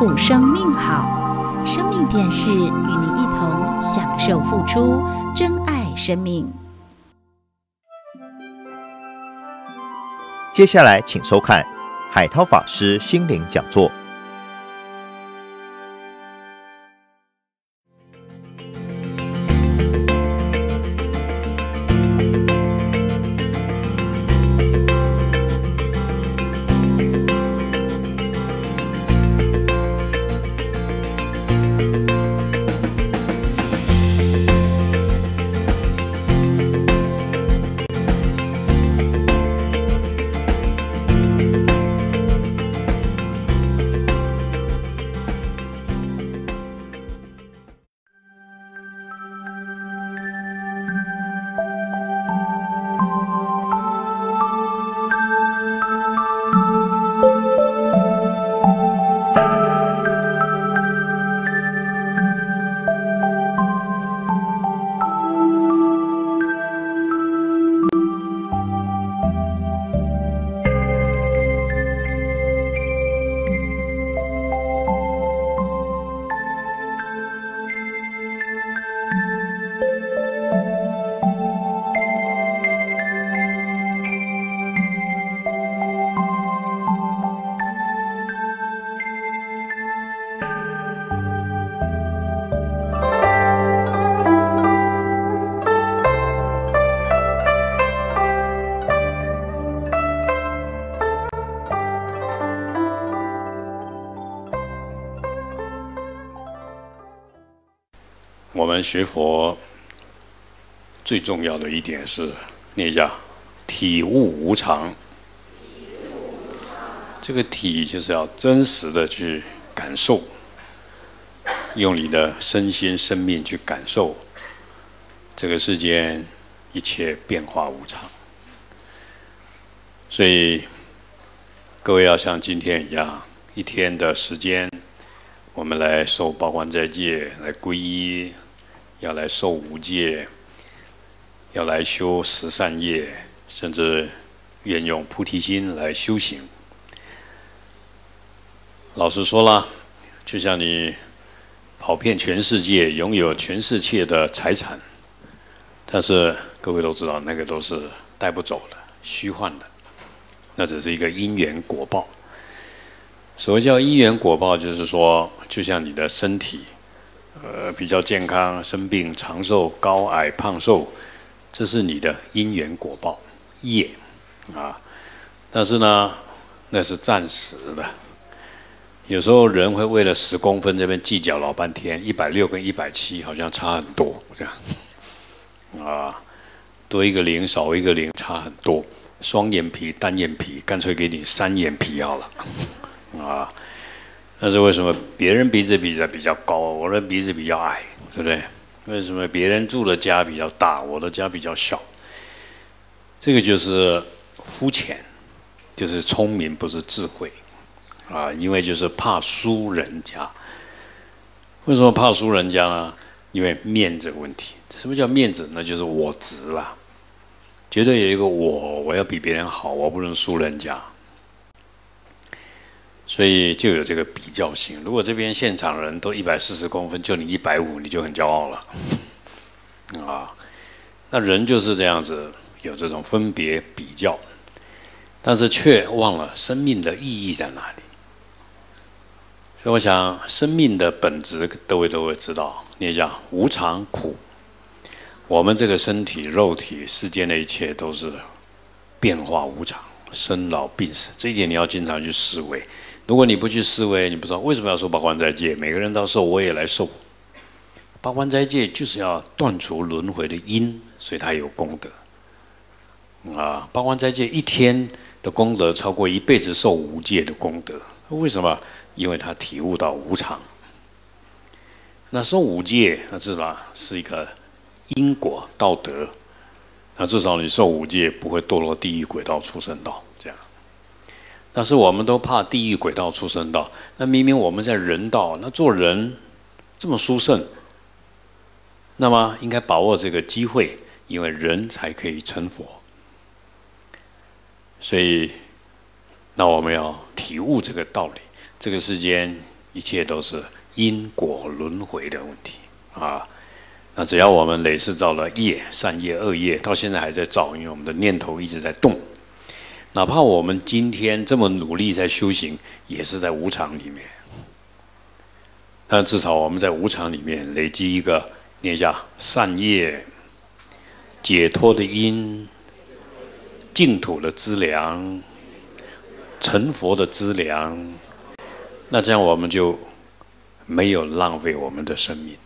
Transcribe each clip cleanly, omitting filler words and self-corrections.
补生命好，生命电视与您一同享受付出，珍爱生命。接下来，请收看海涛法师心灵讲座。我们学佛最重要的一点是，念一下体悟无常。这个体就是要真实的去感受，用你的身心生命去感受这个世间一切变化无常。所以各位要像今天一样，一天的时间，我们来受八关斋戒，来皈依，要来受五戒，要来修十善业，甚至愿用菩提心来修行。老实说啦，就像你跑遍全世界，拥有全世界的财产，但是各位都知道，那个都是带不走的、虚幻的，那只是一个因缘果报。所谓叫因缘果报，就是说，就像你的身体，比较健康、生病、长寿、高矮、胖瘦，这是你的因缘果报业啊。但是呢，那是暂时的。有时候人会为了10公分这边计较老半天，160跟170好像差很多，这样啊，多一个0少一个0差很多。双眼皮、单眼皮，干脆给你3眼皮好了。啊，但是为什么别人鼻子比较高，我的鼻子比较矮，对不对？为什么别人住的家比较大，我的家比较小？这个就是肤浅，就是聪明不是智慧啊！因为就是怕输人家。为什么怕输人家呢？因为面子问题。什么叫面子？那就是我执啦，绝对有一个我要比别人好，我不能输人家。所以就有这个比较性。如果这边现场人都140公分，就你150，你就很骄傲了，啊！那人就是这样子，有这种分别比较，但是却忘了生命的意义在哪里。所以我想，生命的本质各位都会知道。你讲无常苦，我们这个身体、肉体、世间的一切都是变化无常，生老病死，这一点你要经常去思维。如果你不去思维，你不知道为什么要受八关斋戒。每个人都受，我也来受。八关斋戒就是要断除轮回的因，所以它有功德。啊，八关斋戒一天的功德超过一辈子受五戒的功德。为什么？因为他体悟到无常。那受五戒，那至少是一个因果道德。那至少你受五戒不会堕落地狱、鬼道、畜生道这样。但是我们都怕地狱、鬼道、畜生道。那明明我们在人道，那做人这么殊胜，那么应该把握这个机会，因为人才可以成佛。所以，那我们要体悟这个道理。这个世间一切都是因果轮回的问题啊。那只要我们累世造了业，善业、恶业，到现在还在造，因为我们的念头一直在动。哪怕我们今天这么努力在修行，也是在无常里面。但至少我们在无常里面累积一个，念一下善业、解脱的因、净土的资粮、成佛的资粮。那这样我们就没有浪费我们的生命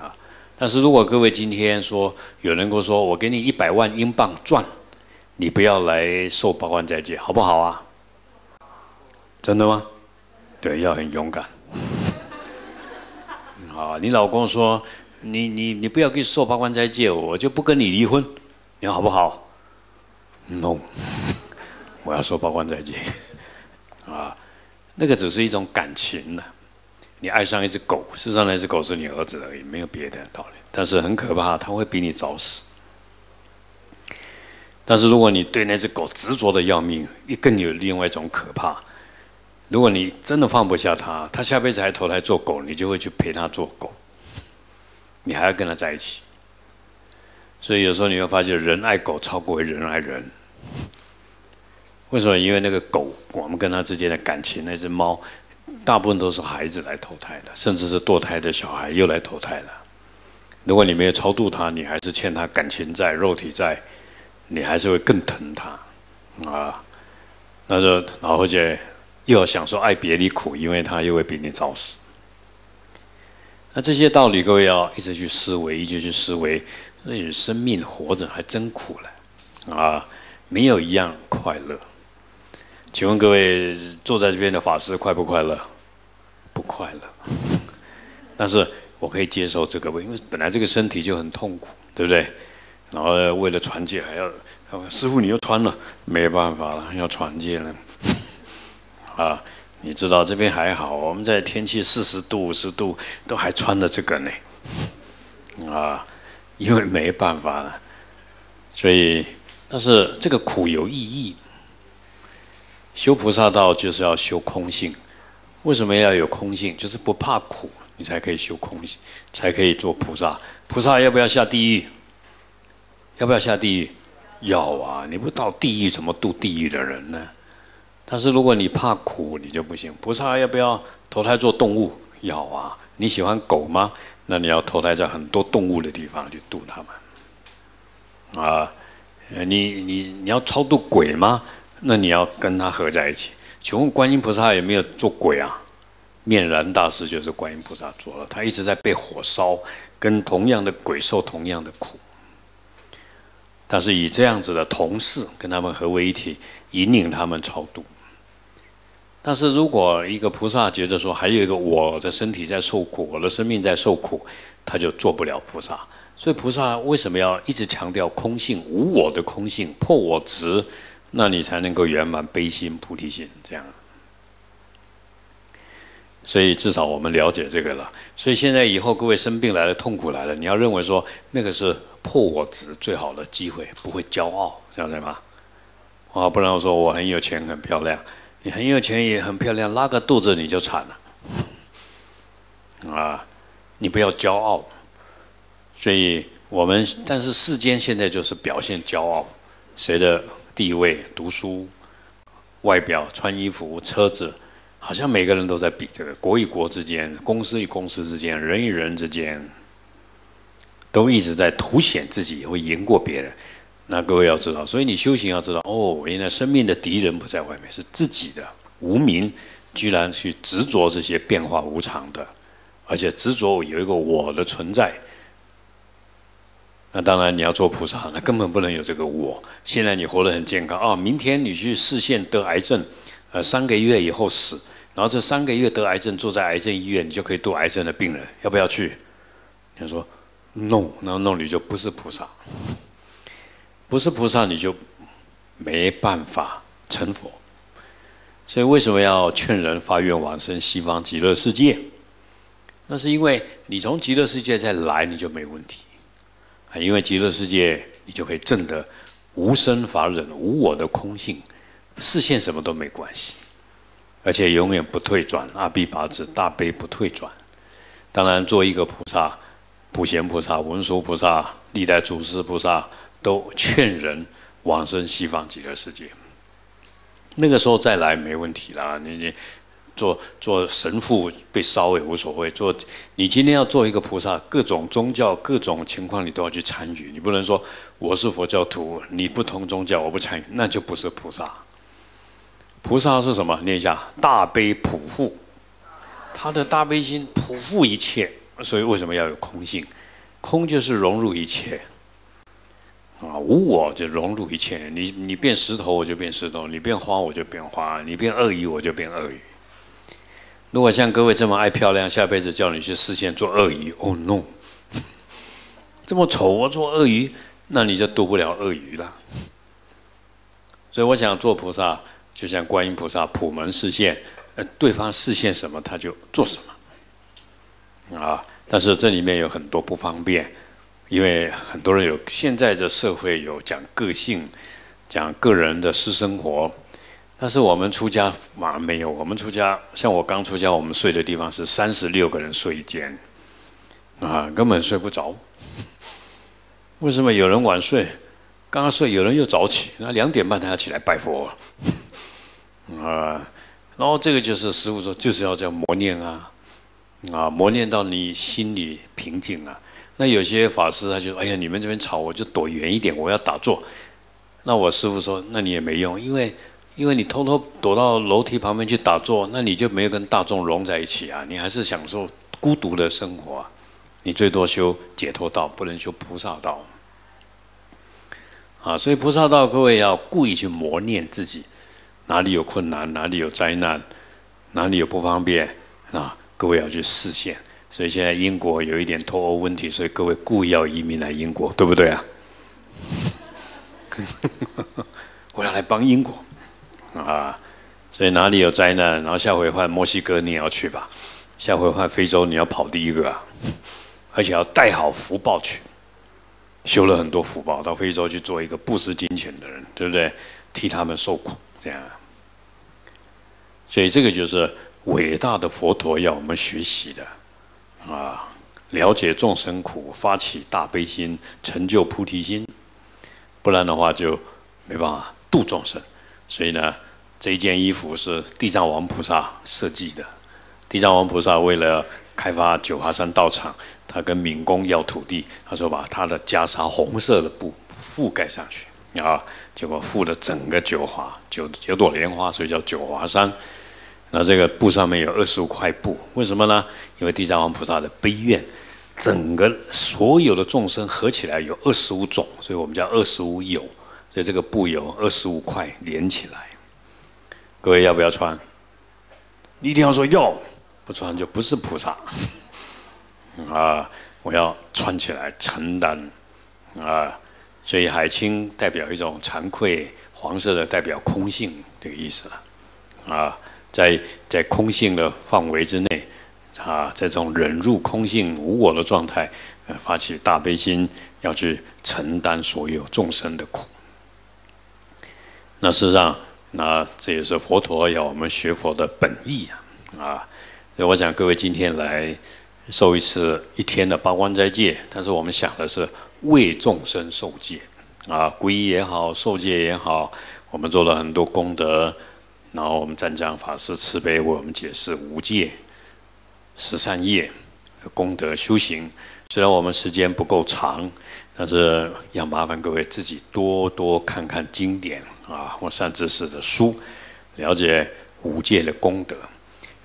啊。 但是如果各位今天说有人跟我说我给你100万英镑赚，你不要来受8万斋戒，好不好啊？真的吗？对，要很勇敢。啊，你老公说你不要给受8万斋戒，我就不跟你离婚，你好不好 ？No， 我要受8万斋戒。啊，那个只是一种感情了。 你爱上一只狗，事实上那只狗是你儿子而已，没有别的道理。但是很可怕，它会比你早死。但是如果你对那只狗执着的要命，也更有另外一种可怕。如果你真的放不下它，它下辈子还投胎做狗，你就会去陪它做狗，你还要跟它在一起。所以有时候你会发现，人爱狗超过于人爱人。为什么？因为那个狗，我们跟它之间的感情，那只猫。 大部分都是孩子来投胎的，甚至是堕胎的小孩又来投胎了。如果你没有超度他，你还是欠他感情债、肉体债，你还是会更疼他啊。那就然后且又要享受爱别离苦，因为他又会比你早死。那这些道理各位要一直去思维，一直去思维。所以生命活着还真苦了啊，没有一样快乐。 请问各位坐在这边的法师快不快乐？不快乐，但是我可以接受这个，因为本来这个身体就很痛苦，对不对？然后为了传戒还要，师父你又穿了，没办法了，要传戒了。啊，你知道这边还好，我们在天气40度、50度都还穿了这个呢。啊，因为没办法了，所以但是这个苦有意义。 修菩萨道就是要修空性，为什么要有空性？就是不怕苦，你才可以修空性，才可以做菩萨。菩萨要不要下地狱？要不要下地狱？要啊！你不到地狱怎么度地狱的人呢？但是如果你怕苦，你就不行。菩萨要不要投胎做动物？要啊！你喜欢狗吗？那你要投胎在很多动物的地方去度他们。啊，你要超度鬼吗？ 那你要跟他合在一起。请问观音菩萨有没有做鬼啊？面燃大师就是观音菩萨做了，他一直在被火烧，跟同样的鬼受同样的苦。但是以这样子的同事跟他们合为一体，引领他们超度。但是如果一个菩萨觉得说还有一个我的身体在受苦，我的生命在受苦，他就做不了菩萨。所以菩萨为什么要一直强调空性、无我的空性、破我执？ 那你才能够圆满悲心、菩提心，这样。所以至少我们了解这个了。所以现在以后各位生病来了、痛苦来了，你要认为说那个是破我执最好的机会，不会骄傲，晓得吗？啊，不然我说我很有钱、很漂亮，你很有钱也很漂亮，拉个肚子你就惨了。啊，你不要骄傲。所以我们但是世间现在就是表现骄傲，谁的？ 地位、读书、外表、穿衣服、车子，好像每个人都在比这个。国与国之间，公司与公司之间，人与人之间，都一直在凸显自己会赢过别人。那各位要知道，所以你修行要知道，哦，原来生命的敌人不在外面，是自己的无明，居然去执着这些变化无常的，而且执着有一个我的存在。 那当然，你要做菩萨，那根本不能有这个我。现在你活得很健康啊、哦，明天你去视线得癌症，3个月以后死，然后这3个月得癌症，住在癌症医院，你就可以度癌症的病人，要不要去？他说 ，no， 那 no 你就不是菩萨，不是菩萨你就没办法成佛。所以为什么要劝人发愿往生西方极乐世界？那是因为你从极乐世界再来，你就没问题。 因为极乐世界，你就可以证得无生法忍、无我的空性，视线什么都没关系。而且永远不退转。阿鞞跋致大悲不退转。当然，做一个菩萨，普贤菩萨、文殊菩萨、历代祖师菩萨都劝人往生西方极乐世界。那个时候再来没问题啦，你做神父被烧也无所谓。你今天要做一个菩萨，各种宗教、各种情况你都要去参与。你不能说我是佛教徒，你不同宗教我不参与，那就不是菩萨。菩萨是什么？念一下：大悲普覆，他的大悲心普覆一切。所以为什么要有空性？空就是融入一切。 啊，无我就融入一切。你变石头，我就变石头；你变花，我就变花；你变鳄鱼，我就变鳄鱼。如果像各位这么爱漂亮，下辈子叫你去视线做鳄鱼 ，Oh no！ 这么丑，我做鳄鱼，那你就渡不了鳄鱼了。所以我想做菩萨，就像观音菩萨普门示现，对方示现什么，他就做什么。啊，但是这里面有很多不方便。 因为很多人有现在的社会有讲个性，讲个人的私生活，但是我们出家嘛没有。我们出家，像我刚出家，我们睡的地方是36个人睡一间，啊，根本睡不着。为什么有人晚睡？刚刚睡，有人又早起，那2点半他要起来拜佛，啊，然后这个就是师父说，就是要这样磨练啊，啊，磨练到你心里平静啊。 那有些法师他就说：“哎呀，你们这边吵，我就躲远一点，我要打坐。”那我师父说：“那你也没用，因为你偷偷躲到楼梯旁边去打坐，那你就没有跟大众融在一起啊，你还是享受孤独的生活啊。你最多修解脱道，不能修菩萨道啊。所以菩萨道，各位要故意去磨练自己，哪里有困难，哪里有灾难，哪里有不方便啊，各位要去示现。” 所以现在英国有一点脱欧问题，所以各位故意要移民来英国，对不对啊？我要来帮英国啊！所以哪里有灾难，然后下回换墨西哥你也要去吧，下回换非洲你要跑第一个啊！而且要带好福报去，修了很多福报，到非洲去做一个布施金钱的人，对不对？替他们受苦，这样。所以这个就是伟大的佛陀要我们学习的。 啊，了解众生苦，发起大悲心，成就菩提心，不然的话就没办法度众生。所以呢，这一件衣服是地藏王菩萨设计的。地藏王菩萨为了开发9华山道场，他跟闽公要土地，他说把他的袈裟红色的布覆盖上去啊，结果覆了整个9朵莲花，所以叫9华山。 那这个布上面有25块布，为什么呢？因为地藏王菩萨的悲愿，整个所有的众生合起来有25种，所以我们叫25有，所以这个布有25块连起来。各位要不要穿？你一定要说要，不穿就不是菩萨。啊，我要穿起来承担。啊，所以海青代表一种惭愧，黄色的代表空性，这个意思了。啊。 在空性的范围之内，啊，这种忍入空性无我的状态，发起大悲心，要去承担所有众生的苦。那事实上，那这也是佛陀要我们学佛的本意啊！啊，所以我想各位今天来受一天的八关斋戒，但是我们想的是为众生受戒啊，皈依也好，受戒也好，我们做了很多功德。 然后我们湛江法师慈悲为我们解释无戒、13业的功德修行。虽然我们时间不够长，但是要麻烦各位自己多多看看经典啊或善知识的书，了解无戒的功德。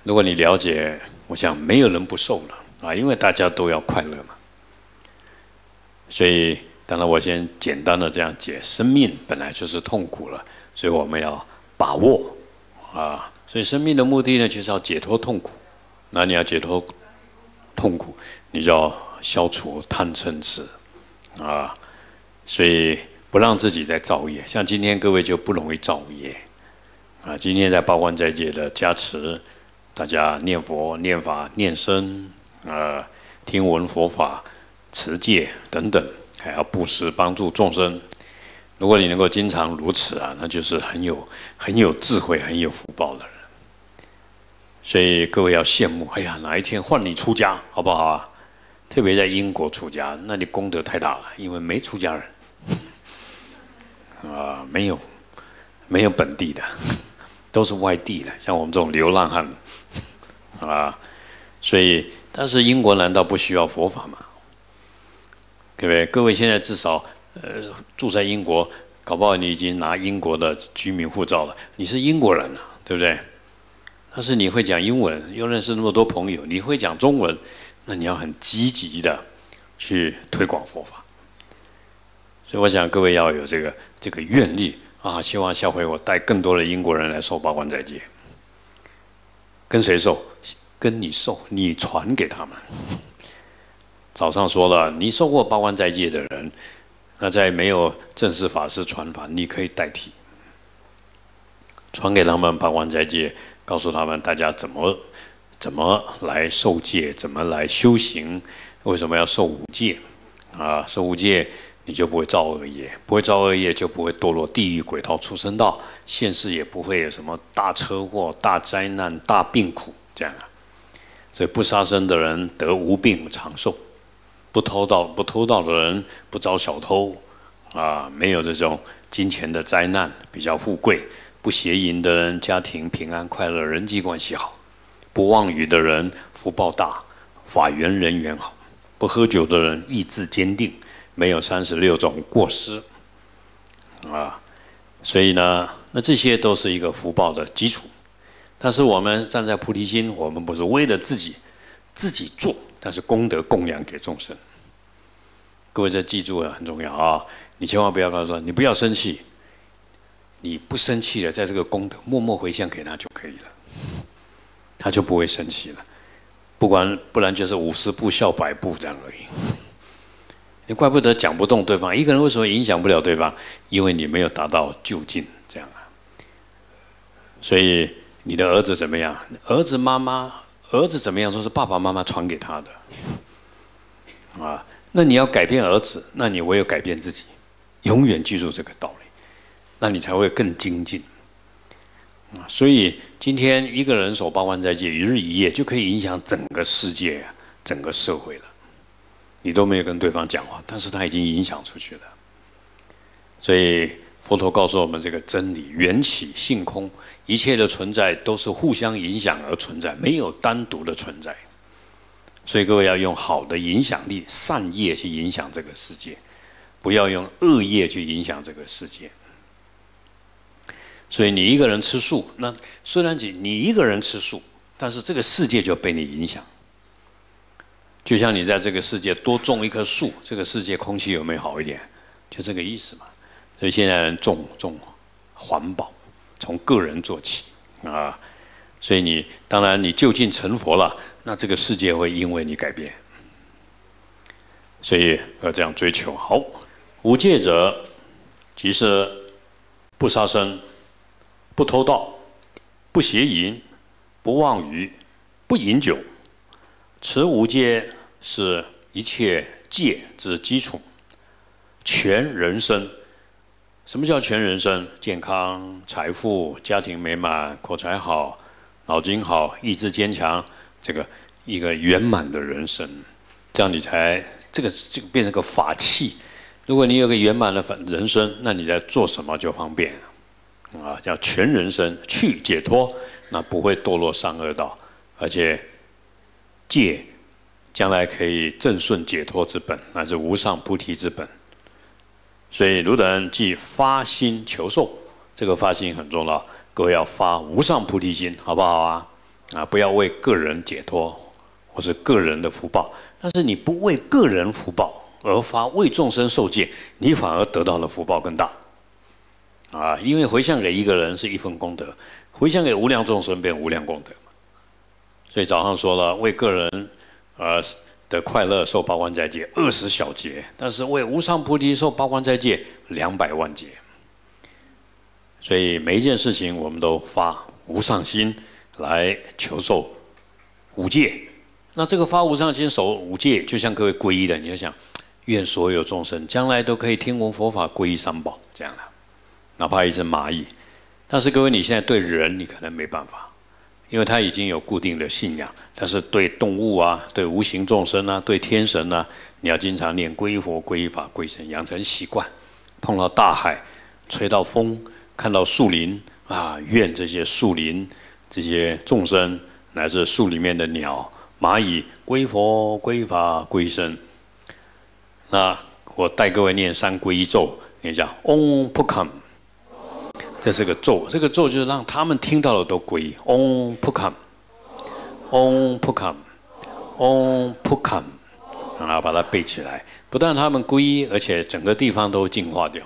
如果你了解，我想没有人不受了啊，因为大家都要快乐嘛。所以，当然我先简单的这样解：生命本来就是痛苦了，所以我们要把握。 啊，所以生命的目的呢，就是要解脱痛苦。那你要解脱痛苦，你就要消除贪嗔痴啊。所以不让自己再造业，像今天各位就不容易造业啊。今天在八关斋戒的加持，大家念佛、念法、念僧啊，听闻佛法、持戒等等，还要布施帮助众生。 如果你能够经常如此啊，那就是很有智慧、很有福报的人。所以各位要羡慕，哎呀，哪一天换你出家好不好啊？特别在英国出家，那你功德太大了，因为没出家人，啊，没有本地的，都是外地的，像我们这种流浪汉，啊，所以但是英国难道不需要佛法吗？对不对？各位现在至少住在英国。 搞不好你已经拿英国的居民护照了，你是英国人了，对不对？但是你会讲英文，又认识那么多朋友，你会讲中文，那你要很积极的去推广佛法。所以我想各位要有这个愿力啊！希望下回我带更多的英国人来受八关斋戒。跟谁受？跟你受，你传给他们。早上说了，你受过八关斋戒的人。 那在没有正式法师传法，你可以代替，传给他们八关斋戒，告诉他们大家怎么来受戒，怎么来修行，为什么要受五戒？啊，受五戒你就不会造恶业，不会造恶业就不会堕落地狱、鬼道、畜生道，现世也不会有什么大车祸、大灾难、大病苦这样啊。所以不杀生的人得无病长寿。 不偷盗的人，不招小偷，啊，没有这种金钱的灾难，比较富贵；不邪淫的人，家庭平安快乐，人际关系好；不妄语的人，福报大，法缘人缘好；不喝酒的人，意志坚定，没有36种过失，啊，所以呢，那这些都是一个福报的基础。但是我们站在菩提心，我们不是为了自己做。 但是功德供养给众生，各位这记住了很重要啊！你千万不要跟他说你不要生气，你不生气了，在这个功德默默回向给他就可以了，他就不会生气了。不然就是50步笑100步这样而已。你怪不得讲不动对方，一个人为什么影响不了对方？因为你没有达到究竟这样啊。所以你的儿子怎么样？儿子妈妈。 儿子怎么样？都是爸爸妈妈传给他的，啊，那你要改变儿子，那你唯有改变自己，永远记住这个道理，那你才会更精进，啊，所以今天一个人守八关斋戒，一日一夜就可以影响整个世界、整个社会了。你都没有跟对方讲话，但是他已经影响出去了。所以佛陀告诉我们这个真理：缘起性空。 一切的存在都是互相影响而存在，没有单独的存在。所以各位要用好的影响力、善业去影响这个世界，不要用恶业去影响这个世界。所以你一个人吃素，那虽然你一个人吃素，但是这个世界就被你影响。就像你在这个世界多种一棵树，这个世界空气有没有好一点？就这个意思嘛。所以现在人重环保。 从个人做起啊，所以你当然你就近成佛了，那这个世界会因为你改变，所以要这样追求。好，无戒者即是不杀生、不偷盗、不邪淫、不妄语、不饮酒。持无戒是一切戒之基础，全人生。 什么叫全人生？健康、财富、家庭美满、口才好、脑筋好、意志坚强，这个一个圆满的人生，这样你才这个变成个法器。如果你有个圆满的人生，那你在做什么就方便啊，叫全人生去解脱，那不会堕落善恶道，而且戒将来可以正顺解脱之本，那是无上菩提之本。 所以，汝等即发心求受，这个发心很重要。各位要发无上菩提心，好不好啊？啊，不要为个人解脱或是个人的福报，但是你不为个人福报而发为众生受戒，你反而得到了福报更大。啊，因为回向给一个人是一份功德，回向给无量众生便无量功德嘛。所以早上说了，为个人，的快乐受八关斋戒20小节，但是为无上菩提受八关斋戒200万节。所以每一件事情我们都发无上心来求受五戒。那这个发无上心守五戒，就像各位皈依的，你要想，愿所有众生将来都可以听闻佛法，皈依三宝，这样的，哪怕一只蚂蚁。但是各位，你现在对人你可能没办法，因为他已经有固定的信仰。但是对动物啊，对无形众生啊，对天神啊，你要经常念皈依佛、皈依法、皈依神，养成习惯。碰到大海，吹到风，看到树林啊，愿这些树林、这些众生，乃至树里面的鸟、蚂蚁，皈依佛、皈依法、皈依神。那我带各位念三皈依咒，念一下 Om 不肯。 这是个咒，这个咒就是让他们听到的都皈依。唵普堪，唵普堪，唵普堪，然后把它背起来。不但他们皈依，而且整个地方都净化掉，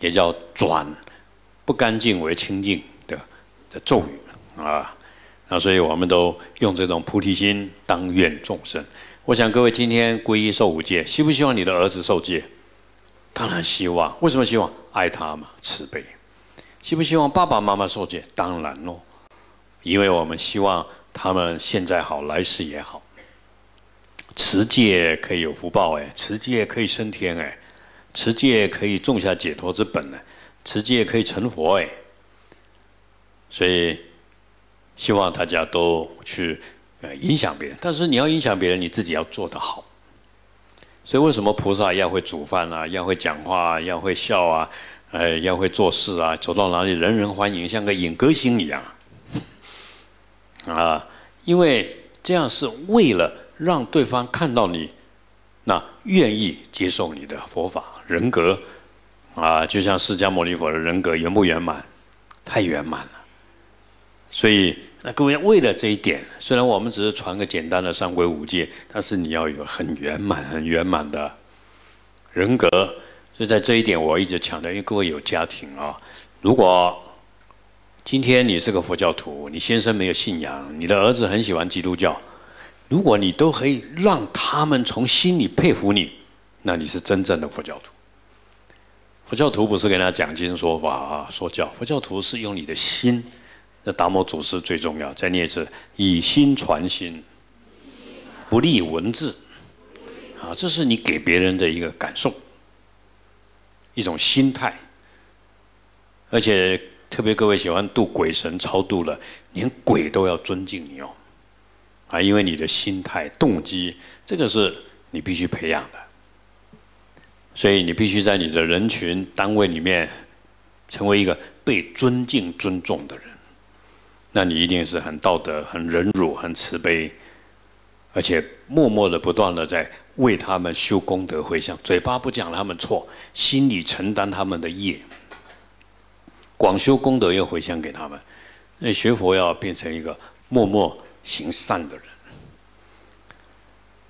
也叫转不干净为清净的咒语啊。那所以我们都用这种菩提心当愿众生。我想各位今天皈依受五戒，希不希望你的儿子受戒？ 当然希望，为什么希望？爱他嘛，慈悲。希不希望爸爸妈妈受戒？当然喽，因为我们希望他们现在好，来世也好。持戒可以有福报哎，持戒可以升天哎，持戒可以种下解脱之本哎，持戒可以成佛哎。所以，希望大家都去影响别人，但是你要影响别人，你自己要做得好。 所以为什么菩萨要会煮饭啊，要会讲话啊，要会笑啊，要会做事啊，走到哪里人人欢迎，像个引歌星一样啊！因为这样是为了让对方看到你，那愿意接受你的佛法人格啊，就像释迦牟尼佛的人格圆不圆满？太圆满了。所以那各位为了这一点，虽然我们只是传个简单的三皈五戒，但是你要有很圆满、很圆满的人格。所以在这一点，我一直强调，因为各位有家庭啊，如果今天你是个佛教徒，你先生没有信仰，你的儿子很喜欢基督教，如果你都可以让他们从心里佩服你，那你是真正的佛教徒。佛教徒不是跟他讲经说法啊、说教，佛教徒是用你的心。 那达摩祖师最重要，再念一次：以心传心，不立文字。啊，这是你给别人的一个感受，一种心态。而且特别各位喜欢度鬼神超度了，连鬼都要尊敬你哦。啊，因为你的心态、动机，这个是你必须培养的。所以你必须在你的人群单位里面，成为一个被尊敬、尊重的人。 那你一定是很道德、很忍辱、很慈悲，而且默默的、不断的在为他们修功德回向，嘴巴不讲他们错，心里承担他们的业，广修功德要回向给他们。那学佛要变成一个默默行善的人，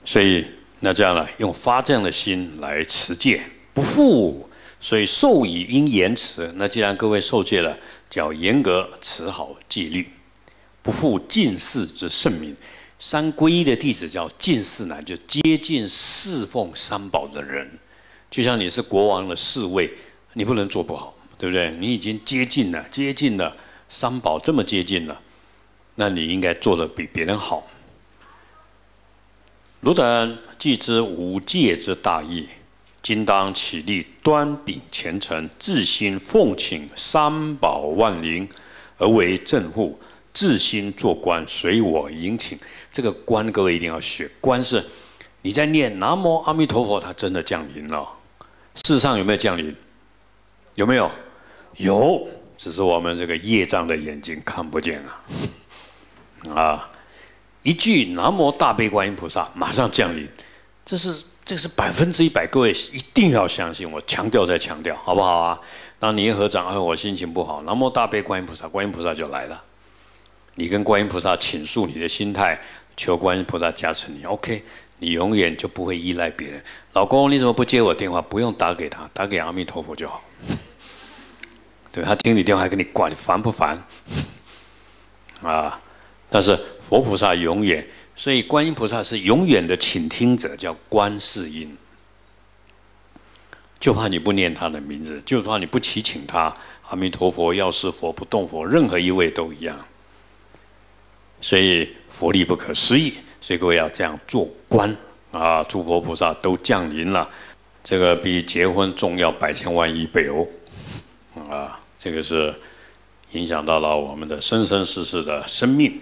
所以那这样呢，用发这样的心来持戒，不负。所以受以应严持。那既然各位受戒了，就要严格持好戒律。 不负近士之圣名，三皈依的弟子叫近士男，就接近侍奉三宝的人。就像你是国王的侍卫，你不能做不好，对不对？你已经接近了三宝，这么接近了，那你应该做得比别人好。汝等既知五戒之大义，今当起立端秉虔诚，至心奉请三宝万灵，而为正护。 自心做官，随我迎请。这个官，各位一定要学。官是你在念南无阿弥陀佛，它真的降临了。世上有没有降临？有没有？有，只是我们这个业障的眼睛看不见啊。啊，一句南无大悲观音菩萨，马上降临。这是100%，各位一定要相信我，强调再强调，好不好啊？当你一合掌，哎，我心情不好，南无大悲观音菩萨，观音菩萨就来了。 你跟观音菩萨倾诉你的心态，求观音菩萨加持你。OK， 你永远就不会依赖别人。老公，你怎么不接我电话？不用打给他，打给阿弥陀佛就好。对他听你电话还给你挂，你烦不烦？啊！但是佛菩萨永远，所以观音菩萨是永远的倾听者，叫观世音。就怕你不念他的名字，就怕你不祈请他。阿弥陀佛、药师佛、不动佛，任何一位都一样。 所以佛力不可思议，所以各位要这样做官啊！诸佛菩萨都降临了，这个比结婚重要1,000,000,000亿倍哦！啊，这个是影响到了我们的生生世世的生命。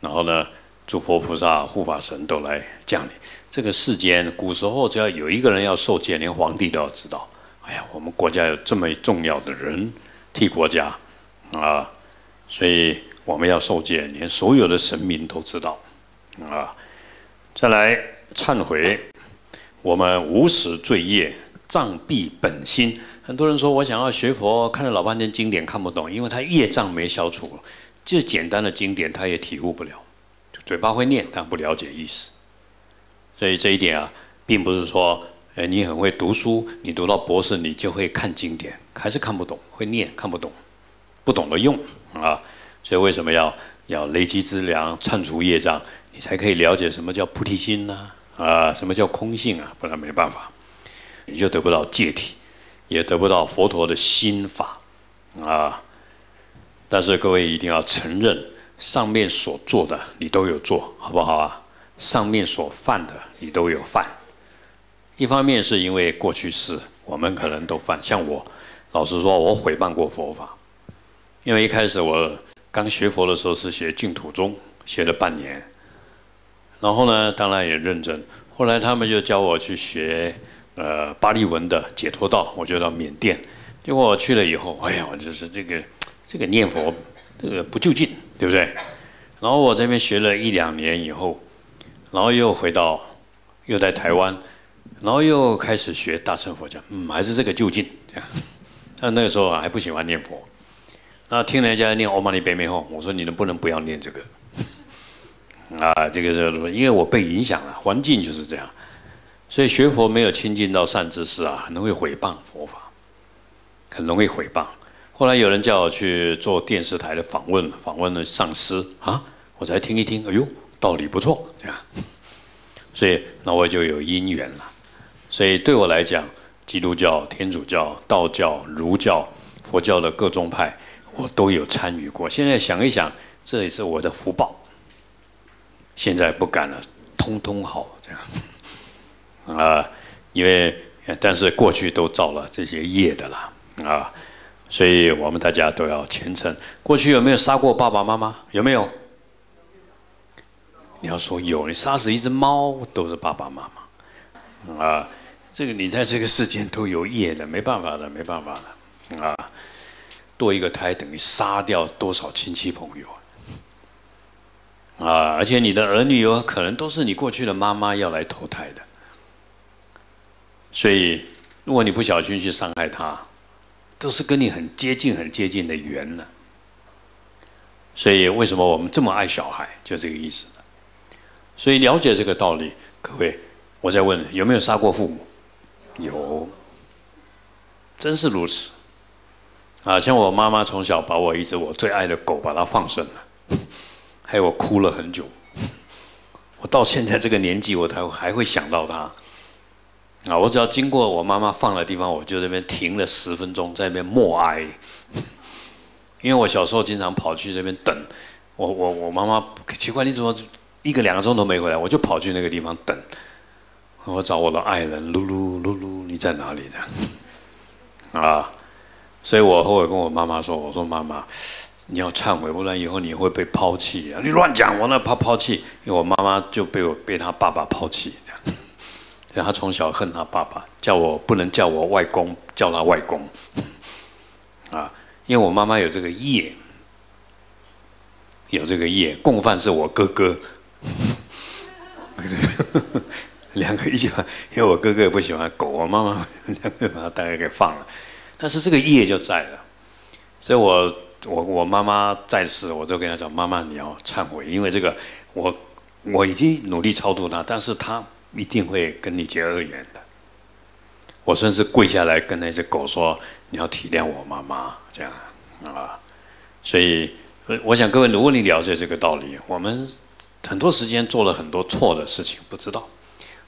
然后呢，诸佛菩萨、护法神都来降临。这个世间，古时候只要有一个人要受戒，连皇帝都要知道。哎呀，我们国家有这么重要的人替国家啊，所以我们要受戒，连所有的神明都知道啊。再来忏悔，我们无始罪业障蔽本心。 很多人说我想要学佛，看了老半天经典看不懂，因为他业障没消除，这简单的经典他也体悟不了，嘴巴会念，但不了解意思。所以这一点啊，并不是说，你很会读书，你读到博士你就会看经典，还是看不懂，会念看不懂，不懂得用啊。所以为什么要累积资粮，铲除业障，你才可以了解什么叫菩提心呢？啊，什么叫空性啊？不然没办法，你就得不到戒体。 也得不到佛陀的心法，啊！但是各位一定要承认，上面所做的你都有做，好不好啊？上面所犯的你都有犯。一方面是因为过去世我们可能都犯，像我，老实说，我毁谤过佛法。因为一开始我刚学佛的时候是学净土宗，学了半年，然后呢，当然也认真。后来他们就教我去学。 巴利文的解脱道，我就到缅甸，结果我去了以后，哎呀，我就是这个念佛，不就近，对不对？然后我这边学了一两年以后，然后又在台湾，然后又开始学大乘佛教，还是这个就近这样。但那个时候啊，还不喜欢念佛，那听人家念唵嘛呢叭咪吽，我说你能不能不要念这个？啊，这个是因为我被影响了，环境就是这样。 所以学佛没有亲近到善知识啊，很容易毁谤佛法，很容易毁谤。后来有人叫我去做电视台的访问，访问了上师啊，我才听一听，哎呦，道理不错，这样。所以那我就有因缘了。所以对我来讲，基督教、天主教、道教、儒教、佛教的各宗派，我都有参与过。现在想一想，这也是我的福报。现在不敢了，通通好这样。 啊，因为但是过去都造了这些业的啦，啊，所以我们大家都要虔诚。过去有没有杀过爸爸妈妈？有没有？你要说有，你杀死一只猫都是爸爸妈妈，啊，这个你在这个世间都有业的，没办法的，没办法的，啊，堕一个胎等于杀掉多少亲戚朋友啊！啊，而且你的儿女有可能都是你过去的妈妈要来投胎的。 所以，如果你不小心去伤害他，都是跟你很接近的缘了。所以，为什么我们这么爱小孩，就这个意思。所以，了解这个道理，各位，我再问，有没有杀过父母？有，真是如此。啊，像我妈妈从小把我一只我最爱的狗把它放生了，害我哭了很久。我到现在这个年纪，我还会想到它。 啊！我只要经过我妈妈放的地方，我就在那边停了10分钟，在那边默哀。因为我小时候经常跑去那边等，我妈妈奇怪你怎么1个2个钟头没回来，我就跑去那个地方等，我找我的爱人噜噜噜噜，你在哪里的？啊！所以我后来跟我妈妈说，我说妈妈，你要忏悔，不然以后你会被抛弃啊！你乱讲，我那怕抛弃，因为我妈妈就被她爸爸抛弃。 他从小恨他爸爸，不能叫我外公，叫他外公，啊，因为我妈妈有这个业，共犯是我哥哥，两个一起，因为我哥哥也不喜欢狗，我妈妈把他大概给放了，但是这个业就在了，所以我妈妈在世，我就跟她讲，妈妈你要忏悔，因为这个我已经努力超度他，但是他。 一定会跟你结恶缘的。我甚至跪下来跟那只狗说：“你要体谅我妈妈。”这样啊，所以我想各位，如果你了解这个道理，我们很多时间做了很多错的事情，不知道，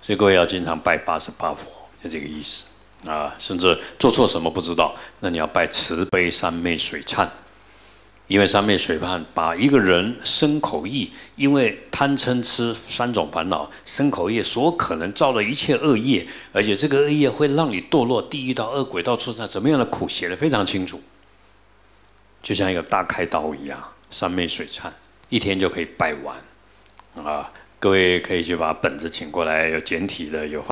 所以各位要经常拜88佛，就这个意思啊。甚至做错什么不知道，那你要拜慈悲三昧水忏，因为三昧水忏把一个人身口意，因为。 贪嗔痴3种烦恼，身口业所可能造的一切恶业，而且这个恶业会让你堕落地狱到恶鬼到畜生，怎么样的苦写得非常清楚。就像一个大开刀一样，三昧水忏一天就可以拜完啊！各位可以去把本子请过来，有简体的，有。